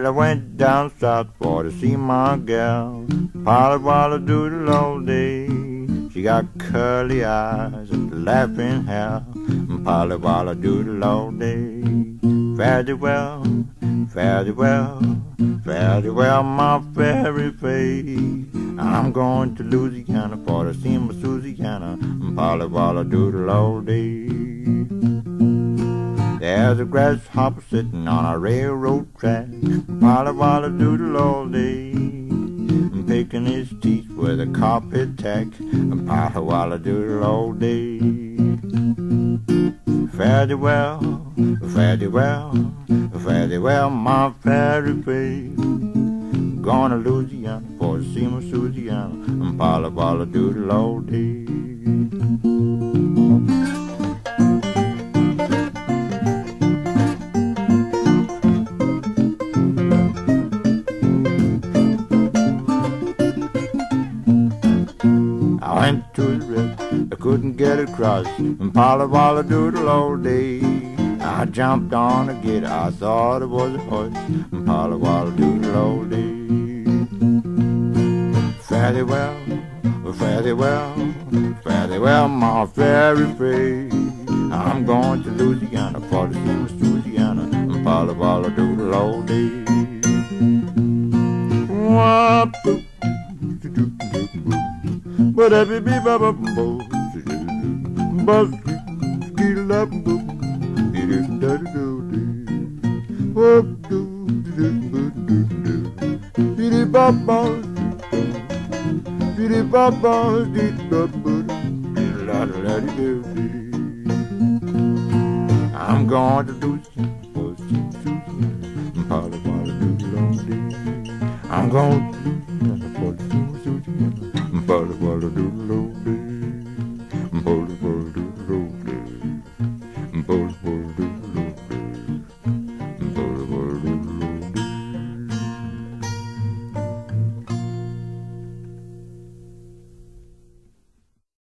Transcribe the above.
I went down south for to see my gal, Polly Wolly Doodle all day. She got curly eyes and laughing hair, and Polly Wolly Doodle all day. Fare thee well, fare thee well, fare thee well, my fairy face. I'm going to Louisiana for to see my Susiana, and Polly Wolly Doodle all day. There's a grasshopper sitting on a railroad track, Polly Wolly Doodle all day, and picking his teeth with a carpet tack, and Polly Wolly Doodle all day. Fare thee well, fare thee well, fare thee well, my fairy babe. Going to Louisiana for to see my Susiana, and Polly Wolly Doodle all day. I went to the river, I couldn't get across, and Polly Wolly Doodle all day. I jumped on a gator, I thought it was a horse, and Polly Wolly Doodle all day. Fare thee well, fare thee well, fare thee well, my fairy face. I'm going to Louisiana for to see my Susiana, and Polly Wolly Doodle all day. Whoop, but every bee baba boo, buzz, skill up, boo, it is dirty, do, do, do, do, do, do, do, baba, do, baba, do, do, do, do. I'm going to do for Susie, and Polly Wolly Doodle all day. I'm going to do for Susie, Polly Wolly Doodle.